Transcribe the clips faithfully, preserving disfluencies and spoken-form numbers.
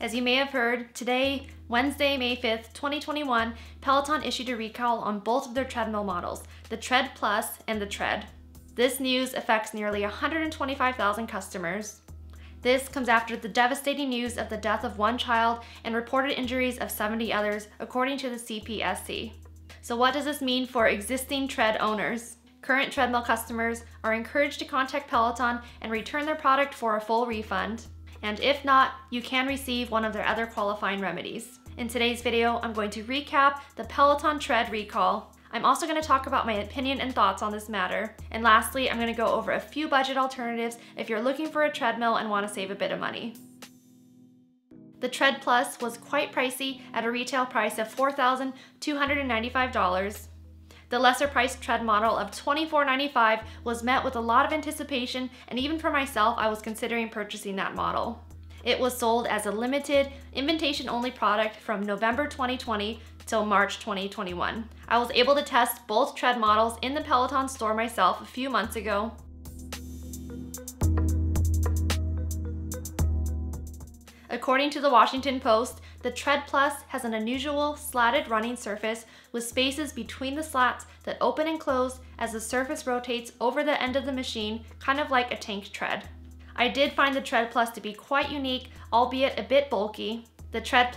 As you may have heard, today, Wednesday, May fifth, twenty twenty-one, Peloton issued a recall on both of their treadmill models, the Tread+ and the Tread. This news affects nearly one hundred twenty-five thousand customers. This comes after the devastating news of the death of one child and reported injuries of seventy others, according to the C P S C. So what does this mean for existing Tread owners? Current treadmill customers are encouraged to contact Peloton and return their product for a full refund. And if not, you can receive one of their other qualifying remedies. In today's video, I'm going to recap the Peloton Tread recall. I'm also going to talk about my opinion and thoughts on this matter. And lastly, I'm going to go over a few budget alternatives if you're looking for a treadmill and want to save a bit of money. The Tread+ was quite pricey at a retail price of four thousand two hundred ninety-five dollars. The lesser-priced Tread model of twenty-four ninety-five dollars was met with a lot of anticipation, and even for myself, I was considering purchasing that model. It was sold as a limited, invitation-only product from November twenty twenty till March twenty twenty-one. I was able to test both Tread models in the Peloton store myself a few months ago. According to the Washington Post, the Tread+ has an unusual slatted running surface with spaces between the slats that open and close as the surface rotates over the end of the machine, kind of like a tank tread. I did find the Tread+ to be quite unique, albeit a bit bulky. The Tread+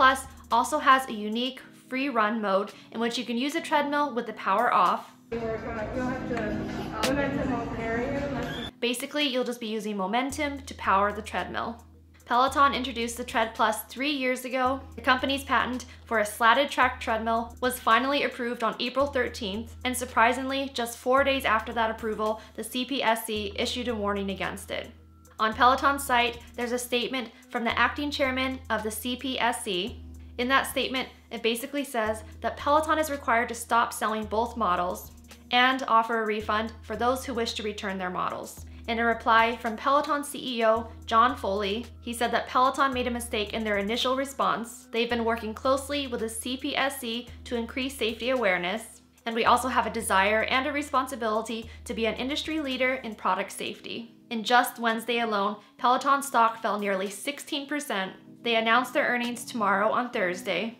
also has a unique free run mode in which you can use a treadmill with the power off. Basically, you'll just be using momentum to power the treadmill. Peloton introduced the Tread+ three years ago. The company's patent for a slatted track treadmill was finally approved on April thirteenth, and surprisingly, just four days after that approval, the C P S C issued a warning against it. On Peloton's site, there's a statement from the acting chairman of the C P S C. In that statement, it basically says that Peloton is required to stop selling both models and offer a refund for those who wish to return their models. In a reply from Peloton C E O John Foley, he said that Peloton made a mistake in their initial response. They've been working closely with the C P S C to increase safety awareness, and we also have a desire and a responsibility to be an industry leader in product safety. In just Wednesday alone, Peloton stock fell nearly sixteen percent. They announced their earnings tomorrow on Thursday.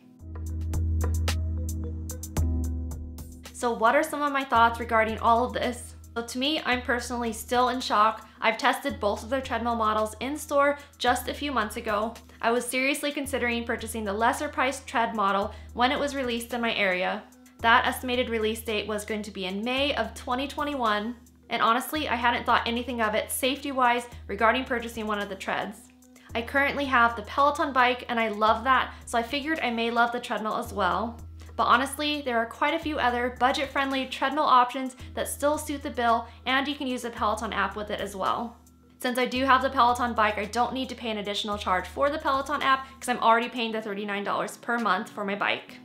So what are some of my thoughts regarding all of this? So to me, I'm personally still in shock. I've tested both of their treadmill models in store just a few months ago. I was seriously considering purchasing the lesser priced Tread model when it was released in my area. That estimated release date was going to be in May of twenty twenty-one. And honestly, I hadn't thought anything of it safety-wise regarding purchasing one of the Treads. I currently have the Peloton bike and I love that, so I figured I may love the treadmill as well. But honestly, there are quite a few other budget-friendly treadmill options that still suit the bill, and you can use the Peloton app with it as well. Since I do have the Peloton bike, I don't need to pay an additional charge for the Peloton app because I'm already paying the thirty-nine dollars per month for my bike.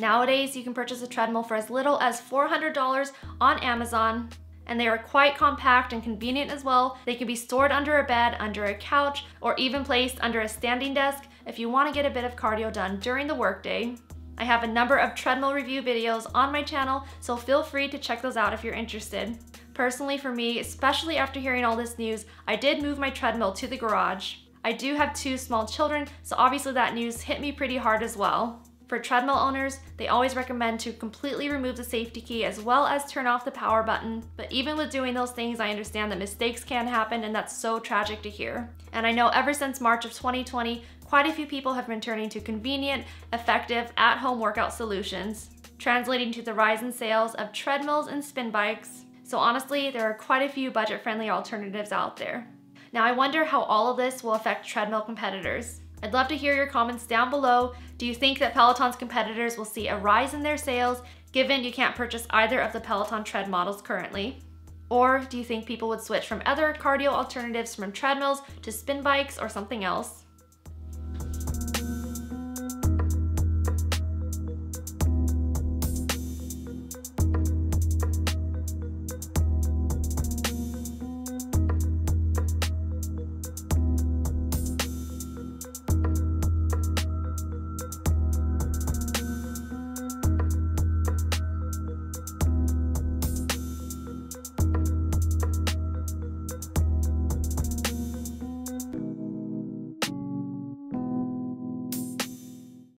Nowadays, you can purchase a treadmill for as little as four hundred dollars on Amazon, and they are quite compact and convenient as well. They can be stored under a bed, under a couch, or even placed under a standing desk if you want to get a bit of cardio done during the workday. I have a number of treadmill review videos on my channel, so feel free to check those out if you're interested. Personally for me, especially after hearing all this news, I did move my treadmill to the garage. I do have two small children, so obviously that news hit me pretty hard as well. For treadmill owners, they always recommend to completely remove the safety key as well as turn off the power button. But even with doing those things, I understand that mistakes can happen, and that's so tragic to hear. And I know ever since March of twenty twenty, quite a few people have been turning to convenient, effective, at-home workout solutions, translating to the rise in sales of treadmills and spin bikes. So honestly, there are quite a few budget-friendly alternatives out there. Now I wonder how all of this will affect treadmill competitors. I'd love to hear your comments down below. Do you think that Peloton's competitors will see a rise in their sales, given you can't purchase either of the Peloton Tread models currently? Or do you think people would switch from other cardio alternatives from treadmills to spin bikes or something else?